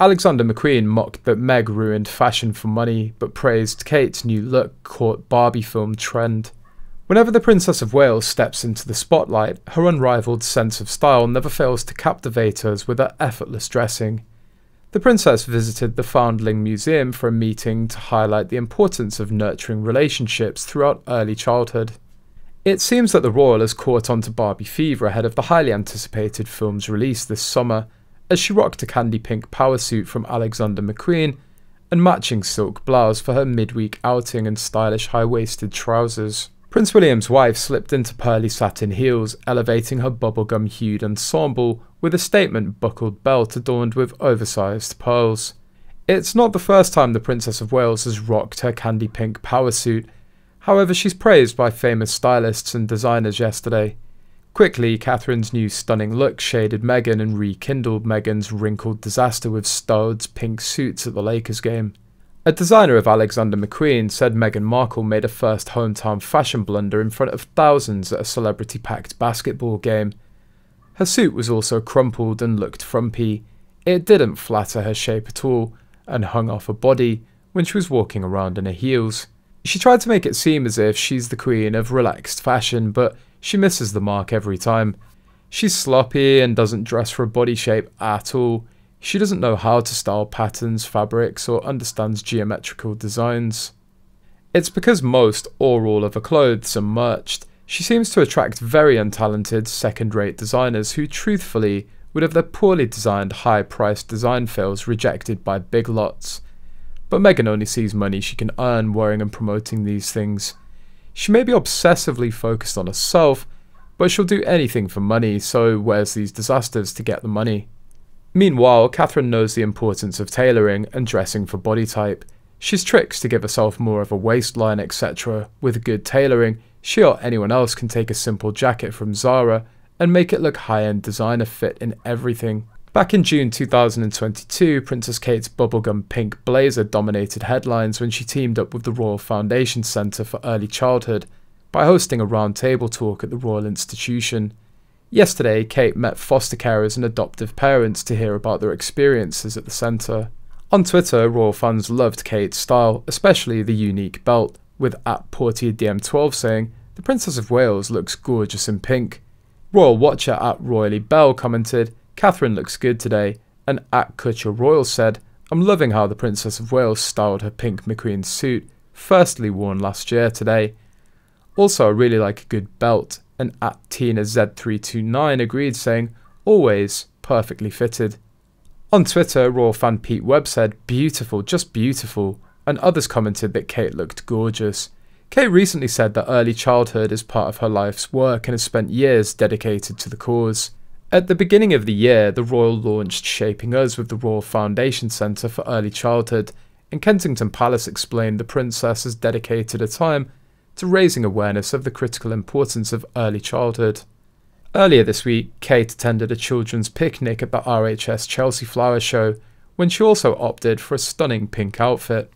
Alexander McQueen mocked that Meg ruined fashion for money, but praised Kate's new look caught Barbie film trend. Whenever the Princess of Wales steps into the spotlight, her unrivaled sense of style never fails to captivate us with her effortless dressing. The Princess visited the Foundling Museum for a meeting to highlight the importance of nurturing relationships throughout early childhood. It seems that the Royal has caught onto Barbie fever ahead of the highly anticipated film's release this summer, as she rocked a candy pink power suit from Alexander McQueen and matching silk blouse for her midweek outing and stylish high-waisted trousers. Prince William's wife slipped into pearly satin heels, elevating her bubblegum-hued ensemble with a statement buckled belt adorned with oversized pearls. It's not the first time the Princess of Wales has rocked her candy pink power suit, however she's praised by famous stylists and designers yesterday. Quickly, Catherine's new stunning look shaded Meghan and rekindled Meghan's wrinkled disaster with Stodd's pink suits at the Lakers game. A designer of Alexander McQueen said Meghan Markle made a first hometown fashion blunder in front of thousands at a celebrity-packed basketball game. Her suit was also crumpled and looked frumpy. It didn't flatter her shape at all and hung off her body when she was walking around in her heels. She tried to make it seem as if she's the queen of relaxed fashion, but she misses the mark every time. She's sloppy and doesn't dress for a body shape at all. She doesn't know how to style patterns, fabrics, or understands geometrical designs. It's because most or all of her clothes are merched. She seems to attract very untalented, second-rate designers who truthfully would have their poorly designed, high-priced design fails rejected by big lots. But Meghan only sees money she can earn wearing and promoting these things. She may be obsessively focused on herself, but she'll do anything for money, so wears these disasters to get the money. Meanwhile, Catherine knows the importance of tailoring and dressing for body type. She's tricked to give herself more of a waistline, etc. With good tailoring, she or anyone else can take a simple jacket from Zara and make it look high-end designer fit in everything. Back in June 2022, Princess Kate's bubblegum pink blazer dominated headlines when she teamed up with the Royal Foundation Centre for Early Childhood by hosting a roundtable talk at the Royal Institution. Yesterday, Kate met foster carers and adoptive parents to hear about their experiences at the centre. On Twitter, royal fans loved Kate's style, especially the unique belt, with @PortierDM12 saying, "The Princess of Wales looks gorgeous in pink." Royal watcher @Royally Bell commented, "Catherine looks good today," and @Kutcher Royal said, "I'm loving how the Princess of Wales styled her pink McQueen suit, firstly worn last year today. Also, I really like a good belt," and @Tina Z329 agreed, saying, "Always perfectly fitted." On Twitter, royal fan Pete Webb said, "Beautiful, just beautiful," and others commented that Kate looked gorgeous. Kate recently said that early childhood is part of her life's work and has spent years dedicated to the cause. At the beginning of the year, the Royal launched Shaping Us with the Royal Foundation Centre for Early Childhood, and Kensington Palace explained the Princess has dedicated her time to raising awareness of the critical importance of early childhood. Earlier this week, Kate attended a children's picnic at the RHS Chelsea Flower Show, when she also opted for a stunning pink outfit.